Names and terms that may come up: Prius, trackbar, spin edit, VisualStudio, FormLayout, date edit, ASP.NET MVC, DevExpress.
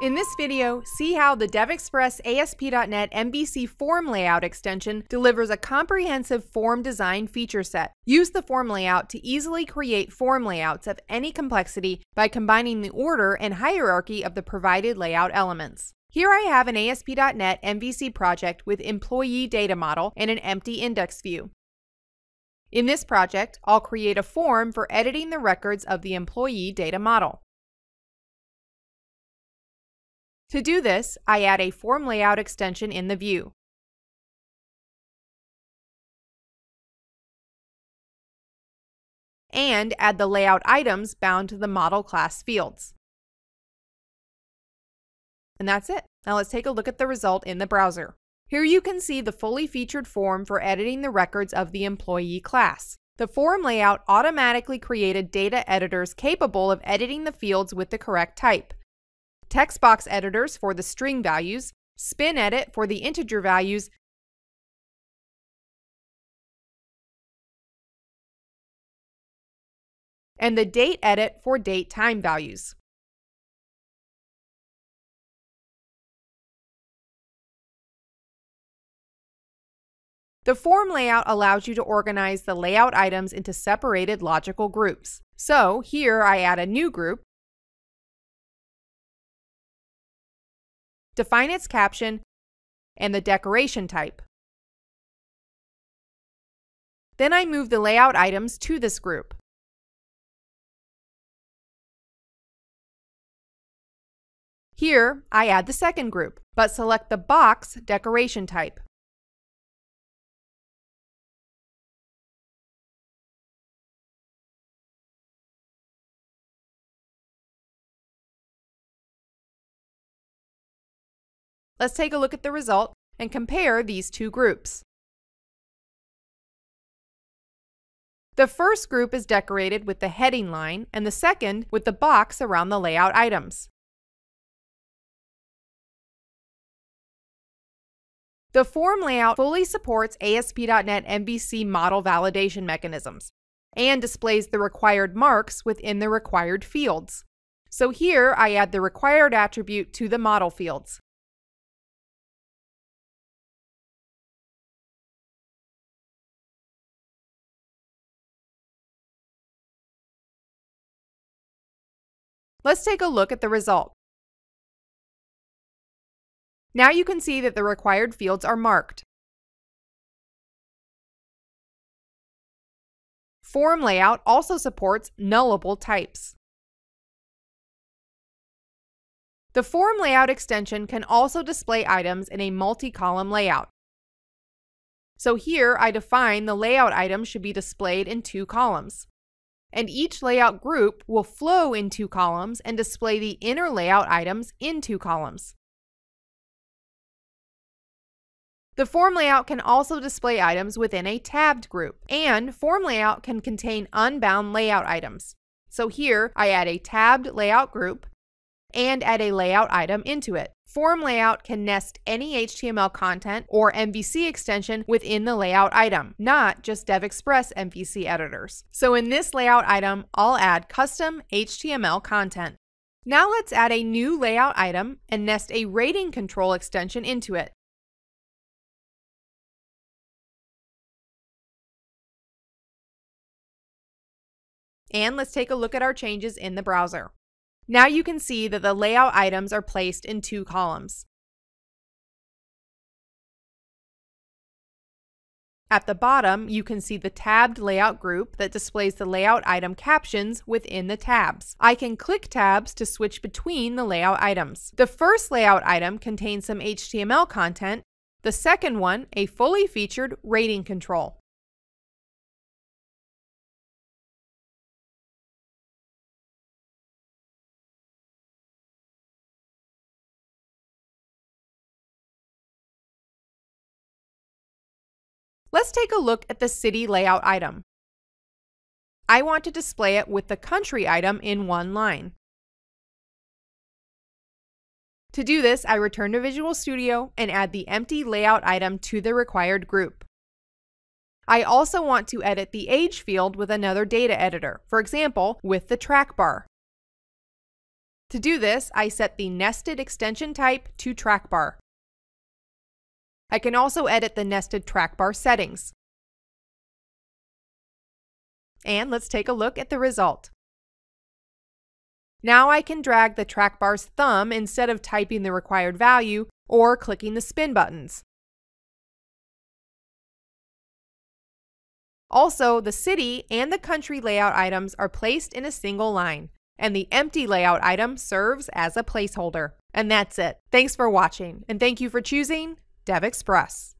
In this video, see how the DevExpress ASP.NET MVC form layout extension delivers a comprehensive form design feature set. Use the form layout to easily create form layouts of any complexity by combining the order and hierarchy of the provided layout elements. Here I have an ASP.NET MVC project with employee data model and an empty index view. In this project, I'll create a form for editing the records of the employee data model. To do this, I add a form layout extension in the view. And add the layout items bound to the model class fields. And that's it. Now let's take a look at the result in the browser. Here you can see the fully featured form for editing the records of the employee class. The form layout automatically created data editors capable of editing the fields with the correct type. Text box editors for the string values, spin edit for the integer values, and the date edit for date time values. The form layout allows you to organize the layout items into separated logical groups. So here I add a new group, define its caption, and the decoration type. Then I move the layout items to this group. Here, I add the second group, but select the box decoration type. Let's take a look at the result and compare these two groups. The first group is decorated with the heading line and the second with the box around the layout items. The form layout fully supports ASP.NET MVC model validation mechanisms and displays the required marks within the required fields. So here I add the required attribute to the model fields. Let's take a look at the result. Now you can see that the required fields are marked. Form layout also supports nullable types. The form layout extension can also display items in a multi-column layout. So here I define the layout items should be displayed in two columns. And each layout group will flow in two columns and display the inner layout items in two columns. The form layout can also display items within a tabbed group, and form layout can contain unbound layout items. So here I add a tabbed layout group and add a layout item into it. Form layout can nest any HTML content or MVC extension within the layout item, not just DevExpress MVC editors. So in this layout item, I'll add custom HTML content. Now let's add a new layout item and nest a rating control extension into it. And let's take a look at our changes in the browser. Now you can see that the layout items are placed in two columns. At the bottom, you can see the tabbed layout group that displays the layout item captions within the tabs. I can click tabs to switch between the layout items. The first layout item contains some HTML content, the second one, a fully featured rating control. Let's take a look at the city layout item. I want to display it with the country item in one line. To do this, I return to Visual Studio and add the empty layout item to the required group. I also want to edit the age field with another data editor, for example, with the trackbar. To do this, I set the nested extension type to trackbar. I can also edit the nested trackbar settings. And let's take a look at the result. Now I can drag the trackbar's thumb instead of typing the required value or clicking the spin buttons. Also, the city and the country layout items are placed in a single line, and the empty layout item serves as a placeholder. And that's it. Thanks for watching, and thank you for choosing DevExpress.